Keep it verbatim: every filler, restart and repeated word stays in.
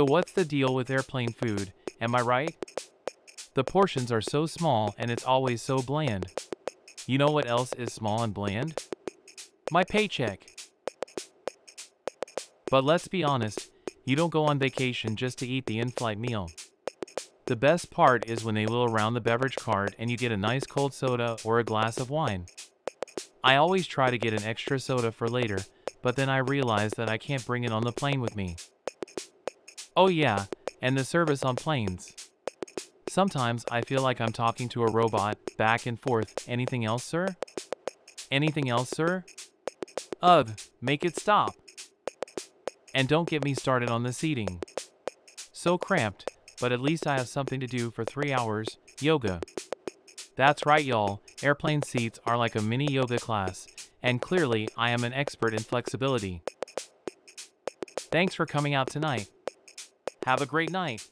So what's the deal with airplane food, am I right? The portions are so small and it's always so bland. You know what else is small and bland? My paycheck. But let's be honest, you don't go on vacation just to eat the in-flight meal. The best part is when they wheel around the beverage cart and you get a nice cold soda or a glass of wine. I always try to get an extra soda for later, but then I realize that I can't bring it on the plane with me. Oh yeah, and the service on planes. Sometimes I feel like I'm talking to a robot, back and forth. Anything else, sir? Anything else, sir? Ugh, make it stop. And don't get me started on the seating. So cramped, but at least I have something to do for three hours, yoga. That's right, y'all, airplane seats are like a mini yoga class, and clearly I am an expert in flexibility. Thanks for coming out tonight. Have a great night.